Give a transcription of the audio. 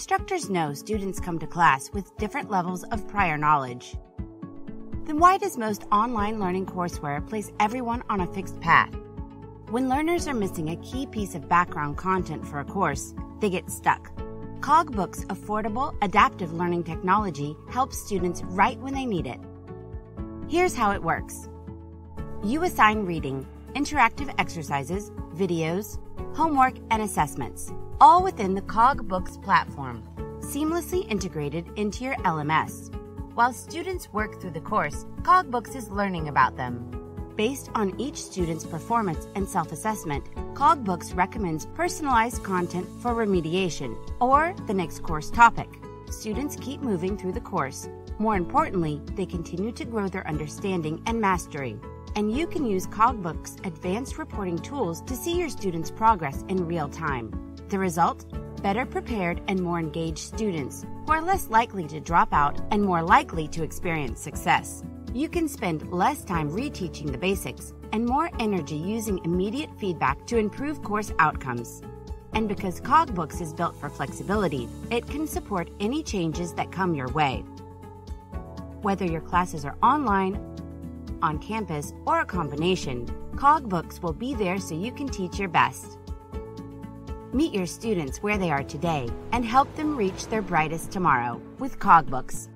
instructors know students come to class with different levels of prior knowledge. Then why does most online learning courseware place everyone on a fixed path? When learners are missing a key piece of background content for a course, they get stuck. CogBooks' affordable, adaptive learning technology helps students right when they need it. Here's how it works. You assign reading, interactive exercises, videos, homework, and assessments, all within the CogBooks platform, seamlessly integrated into your LMS. While students work through the course, CogBooks is learning about them. Based on each student's performance and self-assessment, CogBooks recommends personalized content for remediation or the next course topic. Students keep moving through the course. More importantly, they continue to grow their understanding and mastery. And you can use CogBooks' advanced reporting tools to see your students' progress in real time. The result? Better prepared and more engaged students who are less likely to drop out and more likely to experience success. You can spend less time reteaching the basics and more energy using immediate feedback to improve course outcomes. And because CogBooks is built for flexibility, it can support any changes that come your way. Whether your classes are online, on campus, or a combination, CogBooks will be there so you can teach your best. Meet your students where they are today and help them reach their brightest tomorrow with CogBooks.